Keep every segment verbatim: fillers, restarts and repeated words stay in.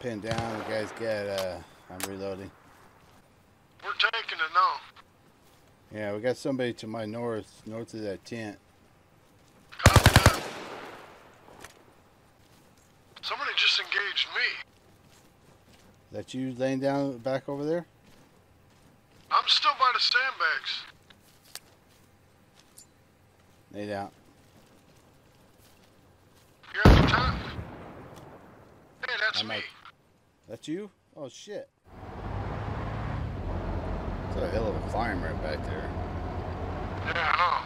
pinned down. You guys get, uh, I'm reloading. We're taking it now. Yeah, we got somebody to my north, north of that tent. Copy. Somebody just engaged me. That you laying down back over there? I'm still by the sandbags. Lay down. You're at the top. Hey, that's I'm me. At... That's you? Oh, shit. It's a hell of a climb right back there. Yeah, I know.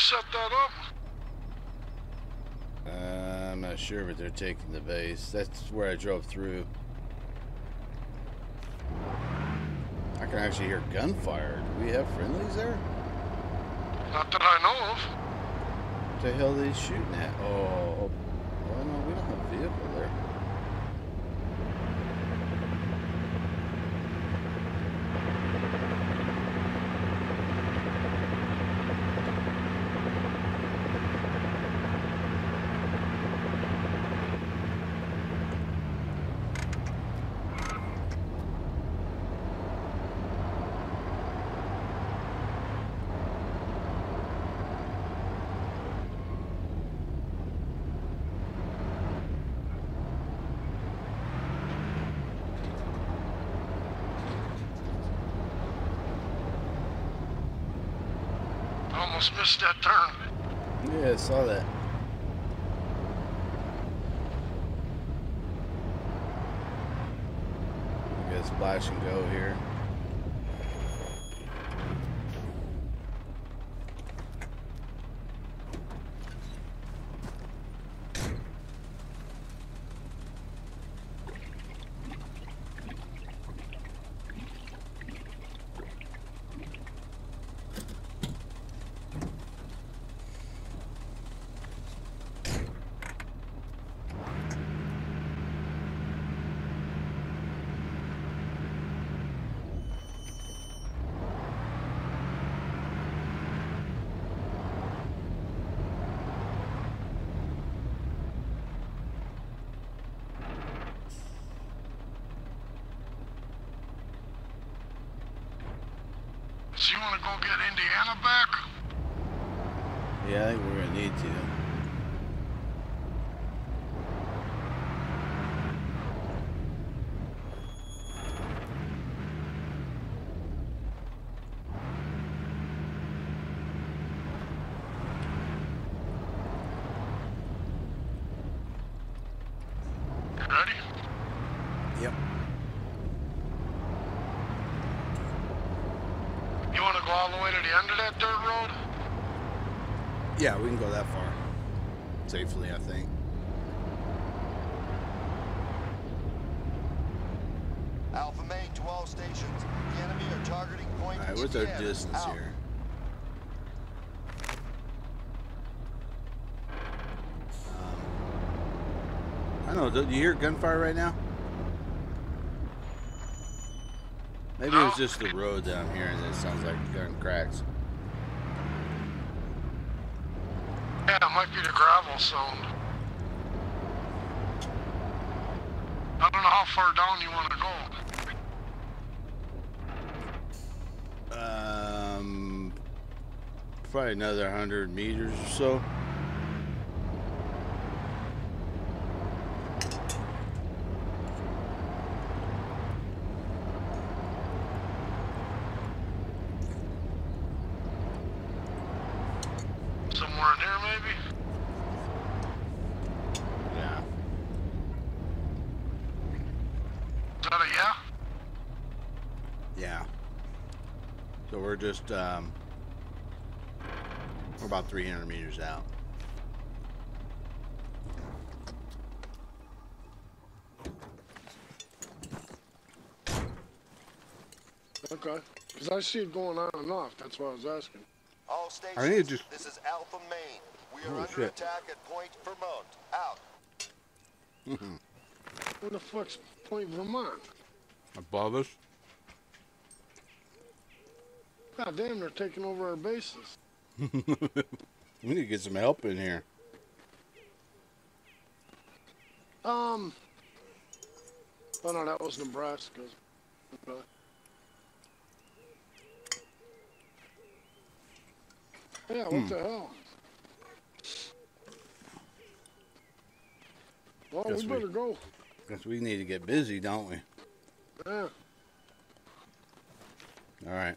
Set that up? Uh, I'm not sure, but they're taking the base. That's where I drove through. I can actually hear gunfire. Do we have friendlies there? Not that I know of. What the hell are they shooting at? Oh, oh no, we don't have a vehicle there. Almost missed that turn. Yeah, I saw that. We got splash and go here. So you want to go get Indiana back? Yeah, I think we're going to need to. All the way to the end of that dirt road? Yeah, we can go that far. Safely, I think. Alpha Main to all stations. The enemy are targeting point. Alright, what's our distance out. Here? Um, I don't know, do you hear gunfire right now? Maybe no. It was just the road down here and it sounds like gun cracks. Yeah, it might be the gravel sound. I don't know how far down you want to go. Um, probably another one hundred meters or so. So we're just, um, we're about three hundred meters out. Okay. Because I see it going on and off. That's why I was asking. All stations, I need to just... This is Alpha Main. We are oh, under shit. attack at Point Vermont. Out. Where the fuck's Point Vermont? Above us. God damn, they're taking over our bases. We need to get some help in here. Um. Oh no, that was Nebraska. Okay. Yeah, what hmm. the hell? Well, guess we better we, go. Guess we need to get busy, don't we? Yeah. All right.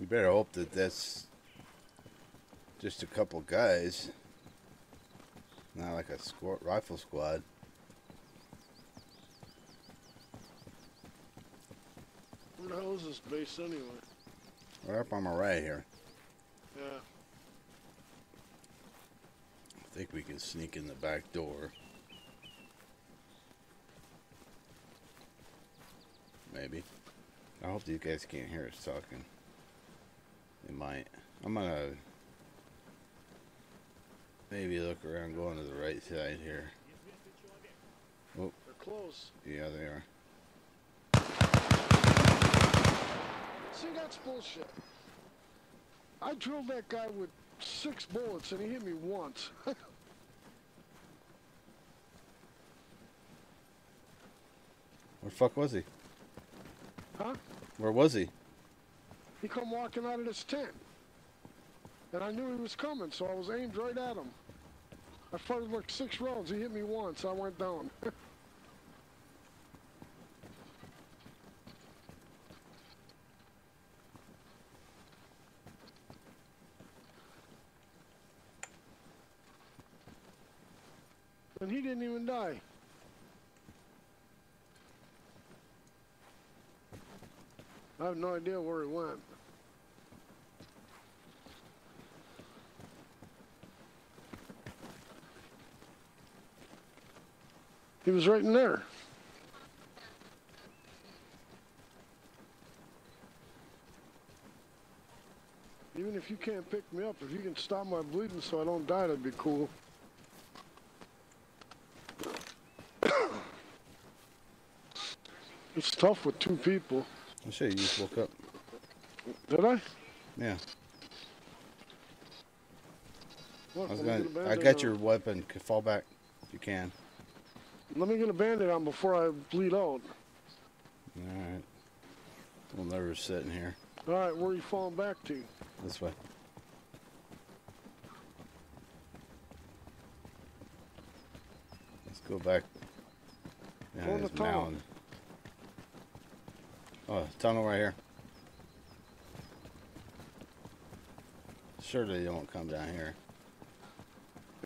You better hope that that's just a couple guys. Not like a squad, rifle squad. Where the hell is this base anyway? Right up on my right here. Yeah. I think we can sneak in the back door. Maybe. I hope these guys can't hear us talking. They might. I'm gonna maybe look around going to the right side here. Oh. They're close. Yeah, they are. See, that's bullshit. I drilled that guy with six bullets and he hit me once. Where the fuck was he? Huh? Where was he? He come walking out of this tent. And I knew he was coming, so I was aimed right at him. I fired like six rounds, he hit me once, I went down. And he didn't even die. I have no idea where he went. He was right in there. Even if you can't pick me up, if you can stop my bleeding so I don't die, that'd be cool. It's tough with two people. I see you just woke up. Did I? Yeah. Look, I, was gonna, I got on. your weapon. Fall back if you can. Let me get a bandit on before I bleed out. Alright. We'll never sit in here. Alright, where are you falling back to? This way. Let's go back. Yeah, this mound. Oh, tunnel right here. Surely they won't come down here.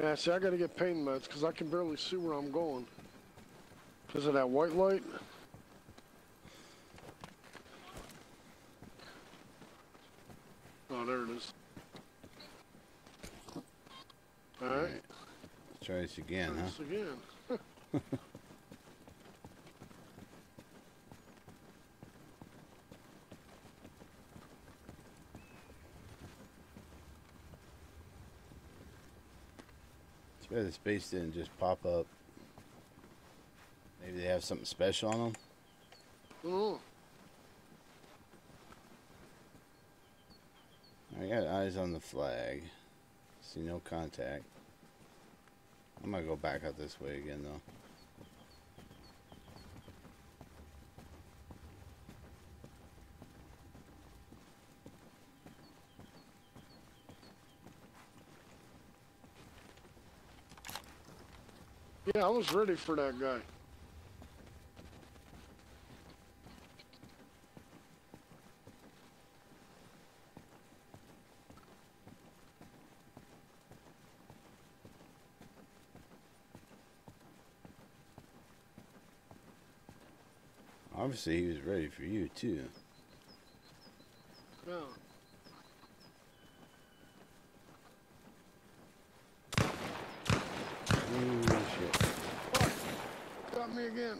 Yeah, see, I gotta get pain meds because I can barely see where I'm going. Because of that white light. Oh, there it is. Alright. All right. Let's try this again, try huh? This again. Yeah, the space didn't just pop up. Maybe they have something special on them. Mm. I got eyes on the flag. See no contact. I'm gonna go back out this way again though. Yeah, I was ready for that guy. Obviously, he was ready for you, too. No. Ooh, shit. Got me again.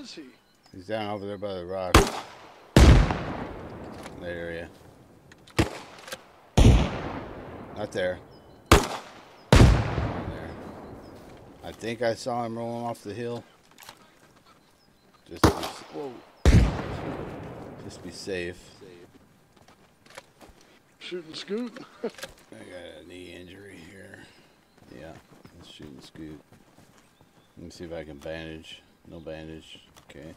is he? He's down over there by the rock. That area. Not there. Not there. I think I saw him rolling off the hill. Just be, whoa. Just be safe. Shoot and scoot. I got a knee injury here. Yeah, let's shoot and scoot. Let me see if I can bandage. No bandage. Okay.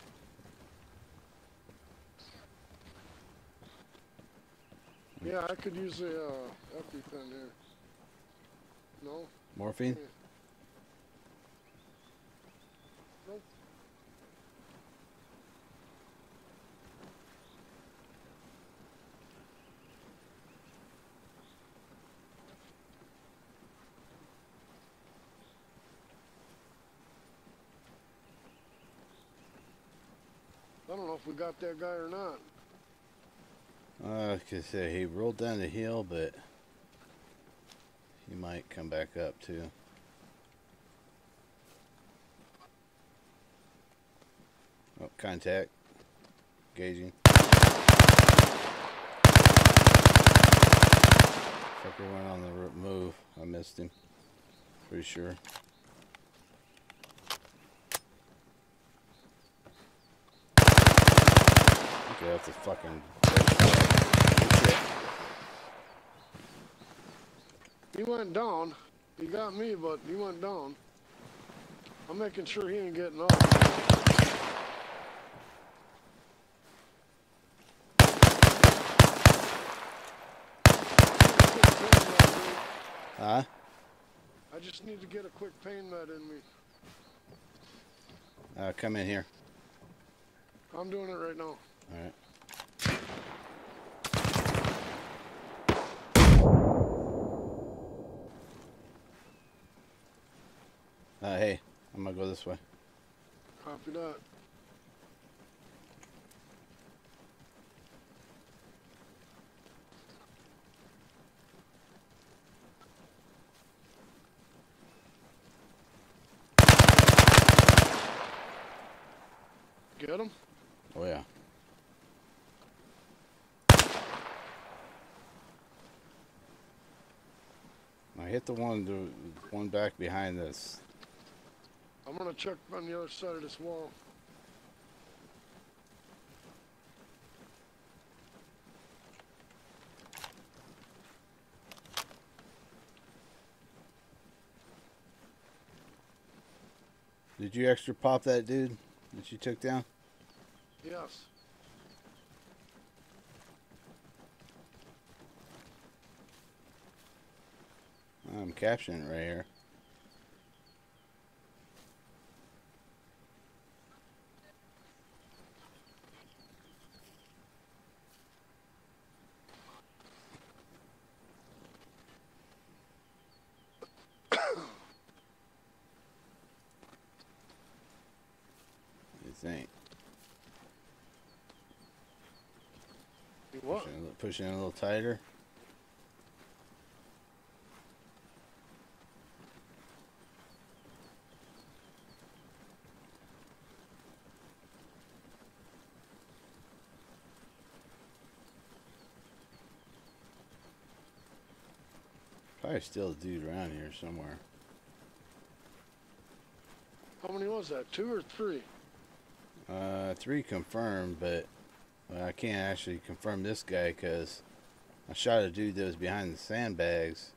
Yeah, I could use a uh, EpiPen here. No? Morphine? Yeah. I don't know if we got that guy or not. Uh, I could say he rolled down the hill, but he might come back up too. Oh, contact. Gauging. Fucker went on the move. I missed him. Pretty sure. I have to fucking... He went down. He got me, but he went down. I'm making sure he ain't getting off. Huh? I just need to get a quick pain med in me. Uh, come in here. I'm doing it right now. Alright. Uh, hey, I'm gonna go this way. Copy that. Get him? Oh, yeah. I hit the one, the one back behind this. I'm gonna check on the other side of this wall. Did you extra pop that dude that you took down? Yes. I'm capturing it right here. This ain't. What? Pushing, pushing a little tighter. Probably still a dude around here somewhere. How many was that? Two or three? Uh, three confirmed, but well, I can't actually confirm this guy because I shot a dude that was behind the sandbags.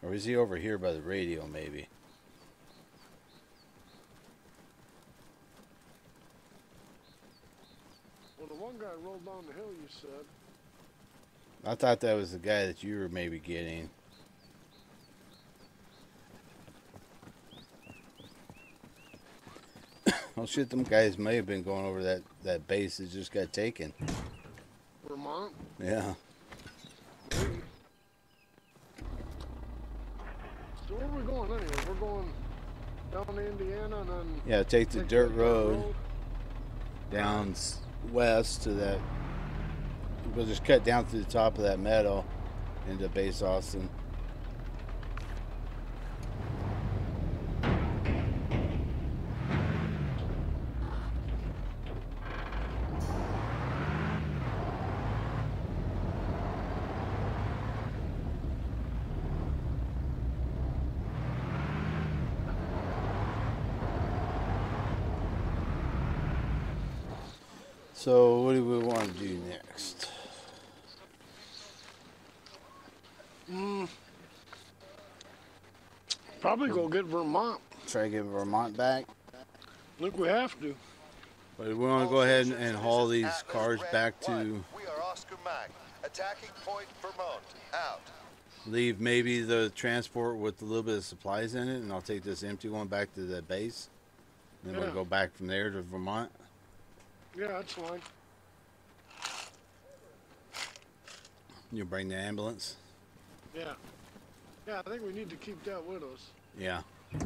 Or is he over here by the radio, maybe? Well, the one guy rolled down the hill, you said. I thought that was the guy that you were maybe getting. Oh shit, them guys may have been going over that, that base that just got taken. Vermont? Yeah. So where are we going anyway? We're going down to Indiana and then... Yeah, take the take dirt road, road down west to that... We'll just cut down through the top of that meadow into Base Austin. So what do we want to do next? Mm. Probably go get Vermont. Try to get Vermont back. Look, we have to. But we want to go ahead and, and haul these Atlas cars Red back to. One. We are Oscar Mike, attacking point Vermont. Out. Leave maybe the transport with a little bit of supplies in it, and I'll take this empty one back to the base. Then yeah. we'll go back from there to Vermont. Yeah, that's fine. You'll bring the ambulance? Yeah. Yeah, I think we need to keep that with us. Yeah. Uh,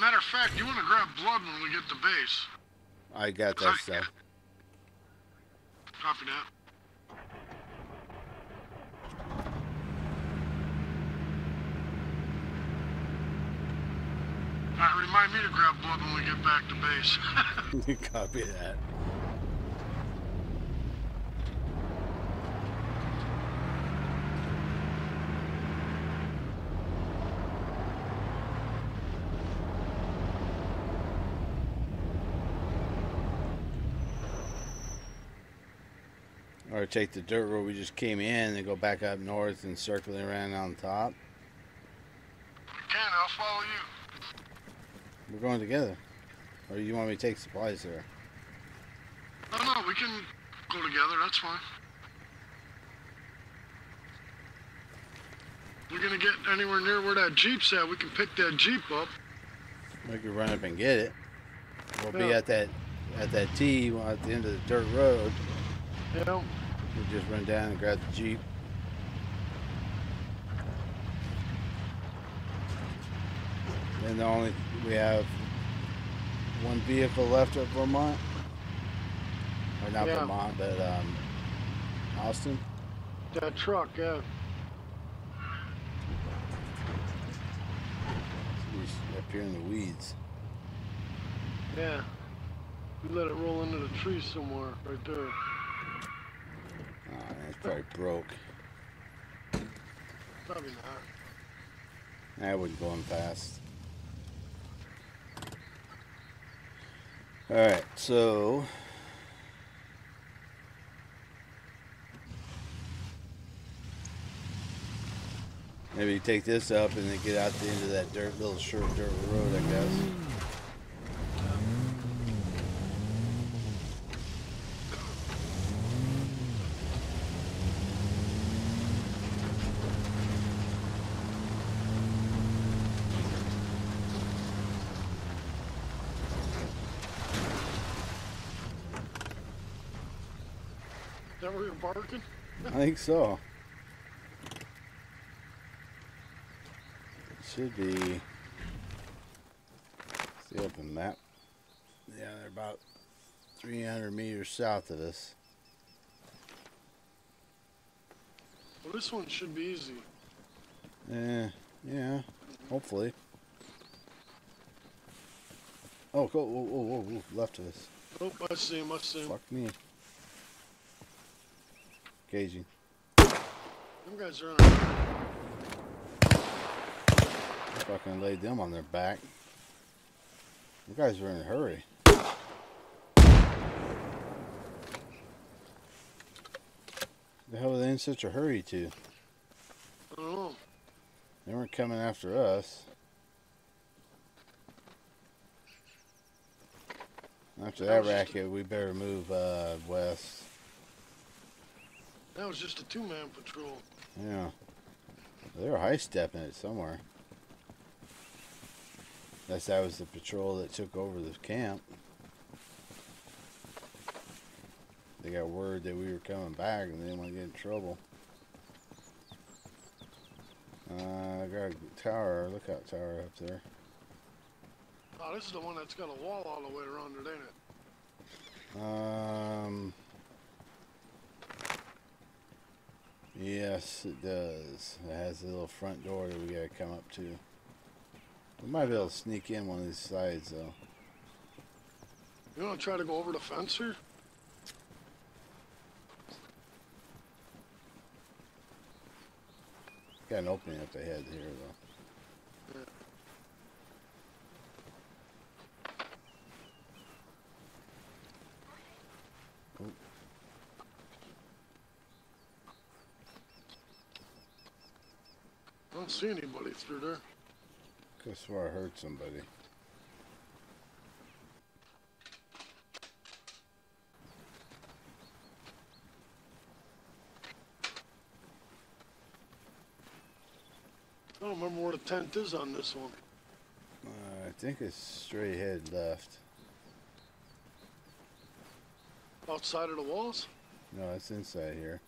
matter of fact, you want to grab blood when we get to base. I got that I, stuff. Copy that. Alright, remind me to grab blood when we get back to base. Copy that. Or take the dirt road we just came in and go back up north and circling around on top. You can, I'll follow you. We're going together. Or you want me to take supplies there? No, no, we can go together, that's fine. We're going to get anywhere near where that Jeep's at, we can pick that Jeep up. We can run up and get it. We'll yeah. be at that, at that T at the end of the dirt road. Yeah. We'll just run down and grab the Jeep. And the only we have one vehicle left at Vermont. Or not yeah. Vermont, but um, Austin. That truck, yeah. He's up here in the weeds. Yeah. We let it roll into the trees somewhere, right there. Oh, that's probably broke. Probably not. That wasn't going fast. Alright, so maybe take this up and then get out the end of that dirt, little short dirt road, I guess. Barking? I think so. It should be. Let's see, open map. Yeah, they're about three hundred meters south of us. Well, this one should be easy. Uh, yeah, hopefully. Oh, go! Whoa, whoa, whoa, left of us. Oh, I see him. I see him. Fuck me. Caging. Them guys are on our back. Fucking laid them on their back. You guys are in a hurry. The hell are they in such a hurry to? I don't know. They weren't coming after us. After that racket, we better move uh, west. That was just a two-man patrol. Yeah. They were high-stepping it somewhere. Unless that was the patrol that took over the camp. They got word that we were coming back and they didn't want to get in trouble. Uh, I got a tower, lookout tower up there. Oh, this is the one that's got a wall all the way around it, ain't it? Um... Yes, it does. It has a little front door that we gotta come up to. We might be able to sneak in one of these sides, though. You wanna try to go over the fence here? Got an opening up ahead here, though. Yeah. don't see anybody through there. I swear I heard somebody. I don't remember where the tent is on this one. Uh, I think it's straight ahead left. Outside of the walls? No, it's inside here.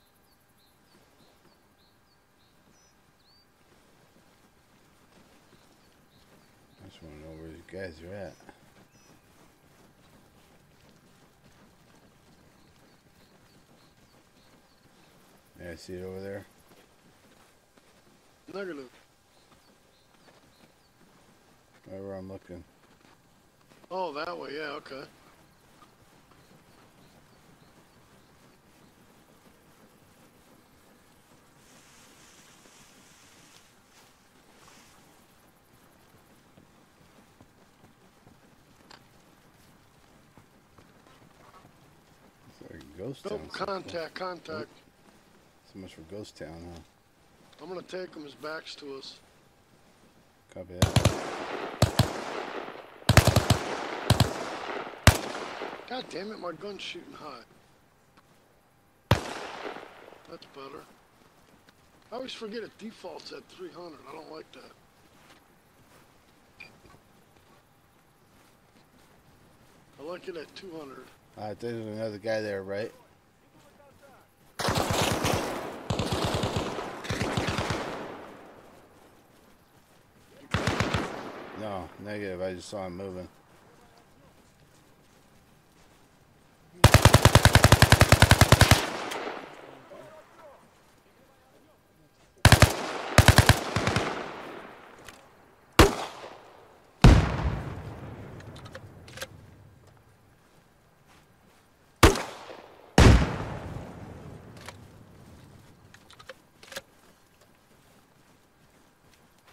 I just want to know where you guys are at. Yeah, I see it over there. Negative. Right where I'm looking. Oh, that way, yeah, okay. Looks like a ghost town. Nope, contact, contact. So much for ghost town, huh? I'm gonna take them as backs to us. Copy that. God damn it, my gun's shooting high. That's better. I always forget it defaults at three hundred. I don't like that. I like it at two hundred. Alright, there's another guy there, right? No, negative. I just saw him moving.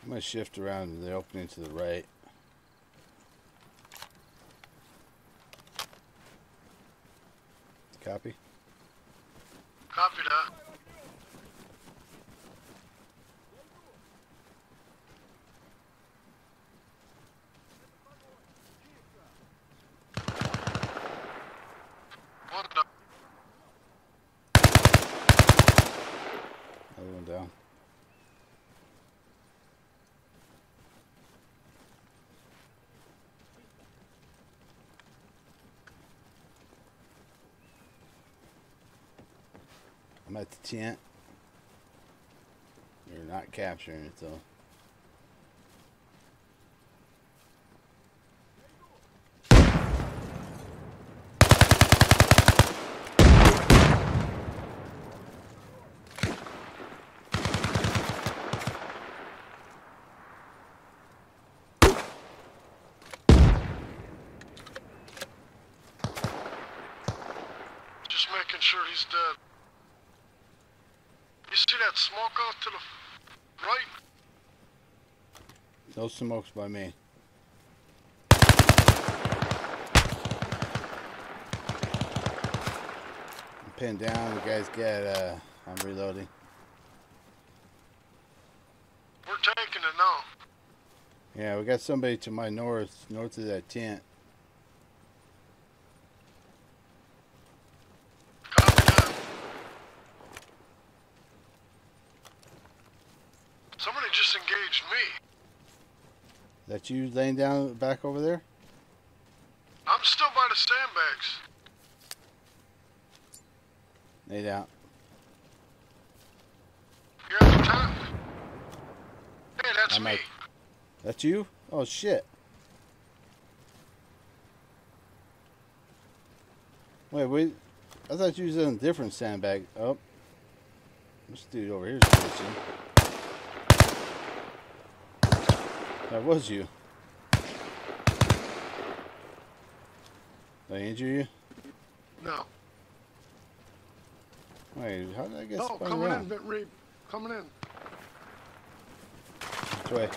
I'm going to shift around the opening to the right. Copy? Copy that. What the? Another one down. I'm at the tent. You're not capturing it though. Just making sure he's dead. You see that smoke off to the right? No smokes by me. I'm pinned down. The guys got, uh, I'm reloading. We're taking it now. Yeah, we got somebody to my north, north of that tent. Somebody just engaged me. That you laying down back over there? I'm still by the sandbags. Lay down. You're at the top. Hey, that's I'm me. At... That's you? Oh, shit. Wait, wait. I thought you was in a different sandbag. Oh. This dude over here is pushing. That was you. Did I injure you? No. Wait, how did I get spun around? No, coming in, Bit Reap. Coming in. This way.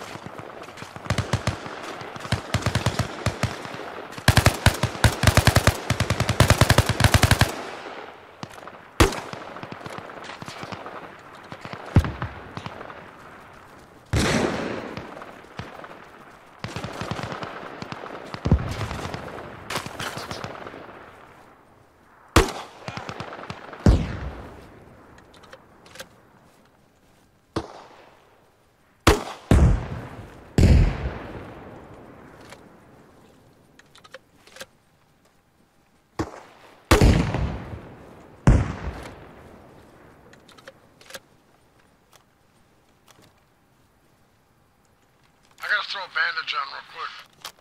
a bandage on real quick.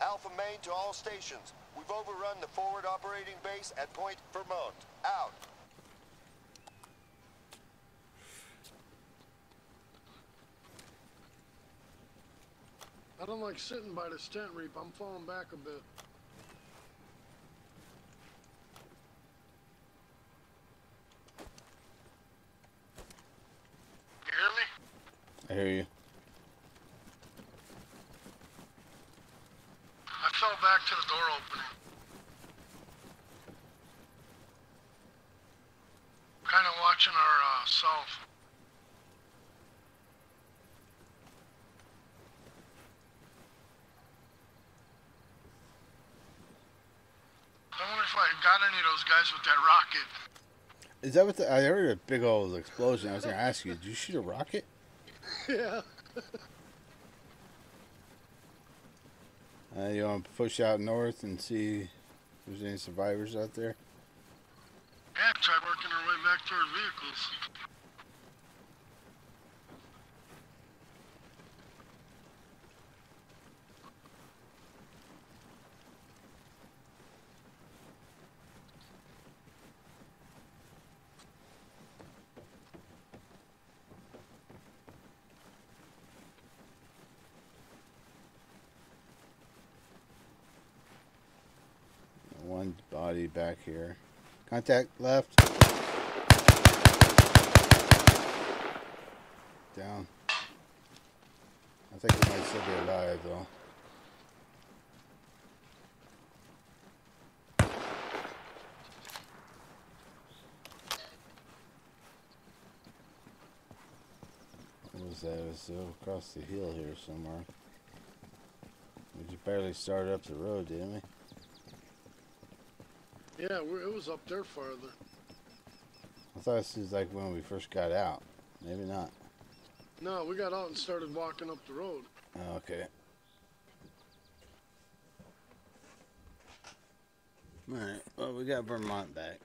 Alpha Main to all stations. We've overrun the forward operating base at Point Vermont. Out. I don't like sitting by this tent, Reap. I'm falling back a bit. You hear me? I hear you. I fell back to the door opening. Kind of watching our uh, south. Guys with that rocket. Is that what the, I heard a big old explosion. I was gonna ask you, did you shoot a rocket? Yeah. Uh, you want to push out north and see if there's any survivors out there? Yeah, try working our way back to our vehicles. Body back here. Contact left. Down. I think he might still be alive though. What was that? It was across the hill here somewhere. We just barely started up the road, didn't we? Yeah, we're, it was up there farther. I thought this was like when we first got out. Maybe not. No, we got out and started walking up the road. Oh, okay. All right. Well, we got Vermont back.